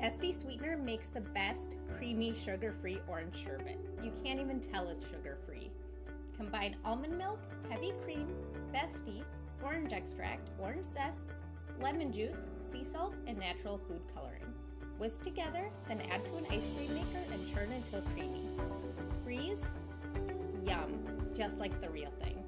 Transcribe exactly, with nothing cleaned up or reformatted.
Besti Sweetener makes the best creamy sugar-free orange sherbet. You can't even tell it's sugar-free. Combine almond milk, heavy cream, Besti, orange extract, orange zest, lemon juice, sea salt, and natural food coloring. Whisk together, then add to an ice cream maker and churn until creamy. Freeze. Yum, just like the real thing.